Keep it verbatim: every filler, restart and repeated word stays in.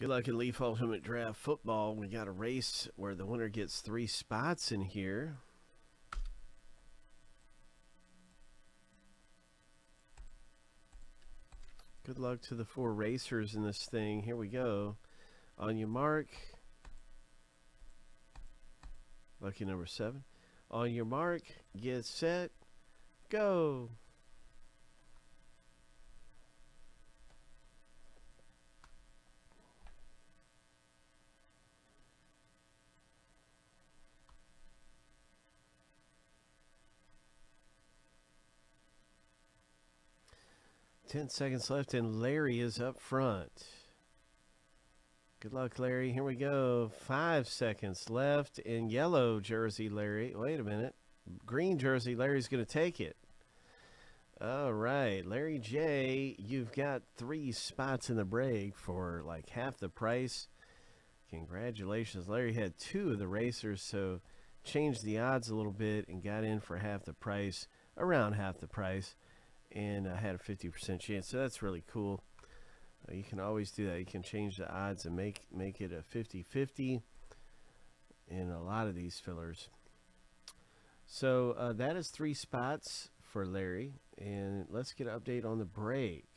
Good luck in Leaf Ultimate Draft Football. We got a race where the winner gets three spots in here. Good luck to the four racers in this thing. Here we go. On your mark. Lucky number seven. On your mark, get set, go. Ten seconds left and Larry is up front. Good luck, Larry. Here we go. Five seconds left in yellow jersey, Larry. Wait a minute. Green jersey, Larry's going to take it. All right, Larry J, you've got three spots in the break for like half the price. Congratulations. Larry had two of the racers, so changed the odds a little bit and got in for half the price, around half the price. And I had a fifty percent chance, so that's really cool. Uh, you can always do that. You can change the odds and make make it a fifty fifty in a lot of these fillers. So uh, that is three spots for Larry, and let's get an update on the break.